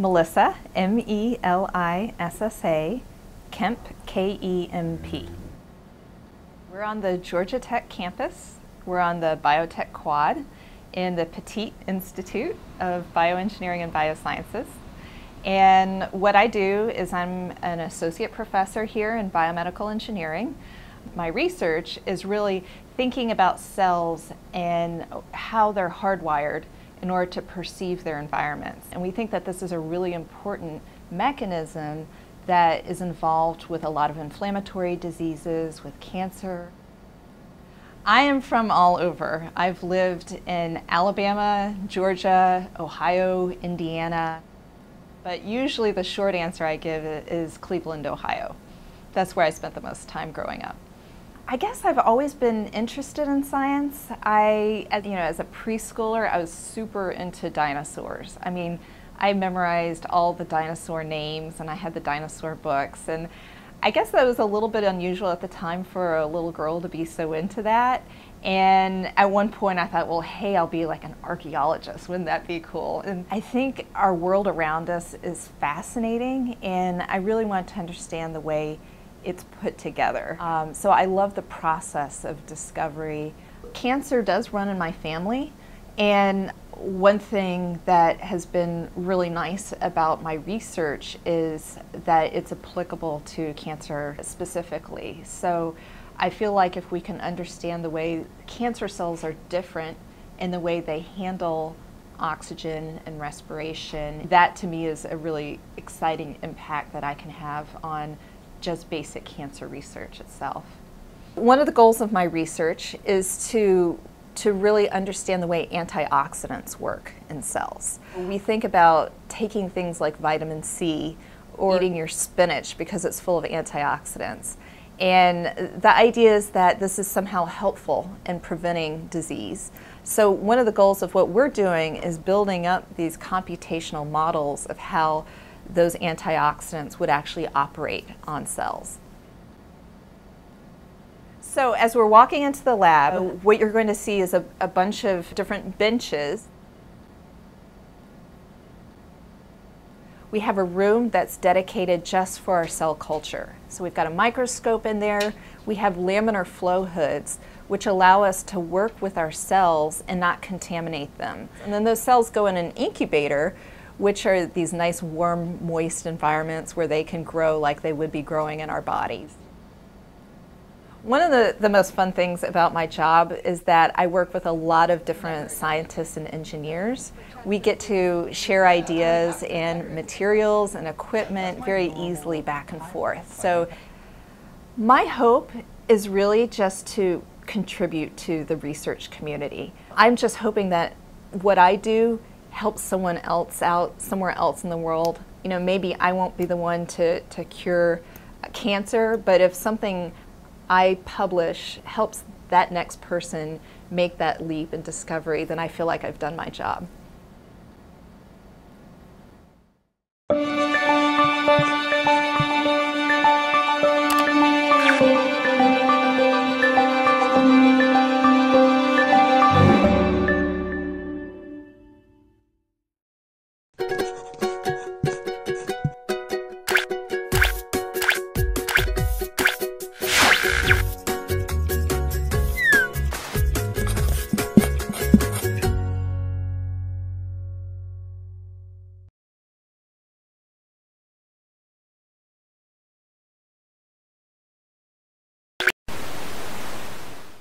Melissa, M-E-L-I-S-S-A, Kemp, K-E-M-P. We're on the Georgia Tech campus. We're on the Biotech Quad in the Petit Institute of Bioengineering and Biosciences. And what I do is I'm an associate professor here in biomedical engineering. My research is really thinking about cells and how they're hardwired in order to perceive their environments. And we think that this is a really important mechanism that is involved with a lot of inflammatory diseases, with cancer. I am from all over. I've lived in Alabama, Georgia, Ohio, Indiana. But usually the short answer I give is Cleveland, Ohio. That's where I spent the most time growing up. I guess I've always been interested in science. As a preschooler, I was super into dinosaurs. I mean, I memorized all the dinosaur names and I had the dinosaur books. And I guess that was a little bit unusual at the time for a little girl to be so into that. And at one point I thought, well, hey, I'll be like an archaeologist. Wouldn't that be cool? And I think our world around us is fascinating, and I really want to understand the way it's put together. So I love the process of discovery. Cancer does run in my family, and one thing that has been really nice about my research is that it's applicable to cancer specifically. So I feel like if we can understand the way cancer cells are different in the way they handle oxygen and respiration, that to me is a really exciting impact that I can have on just basic cancer research itself. One of the goals of my research is to really understand the way antioxidants work in cells. We think about taking things like vitamin C or eating your spinach because it's full of antioxidants. And the idea is that this is somehow helpful in preventing disease. So one of the goals of what we're doing is building up these computational models of how those antioxidants would actually operate on cells. So as we're walking into the lab, what you're going to see is a bunch of different benches. We have a room that's dedicated just for our cell culture. So we've got a microscope in there. We have laminar flow hoods, which allow us to work with our cells and not contaminate them. And then those cells go in an incubator, which are these nice, warm, moist environments where they can grow like they would be growing in our bodies. One of the most fun things about my job is that I work with a lot of different scientists and engineers. We get to share ideas and materials and equipment very easily back and forth. So my hope is really just to contribute to the research community. I'm just hoping that what I do helps someone else out somewhere else in the world. You know, maybe I won't be the one to cure cancer, but if something I publish helps that next person make that leap in discovery, then I feel like I've done my job.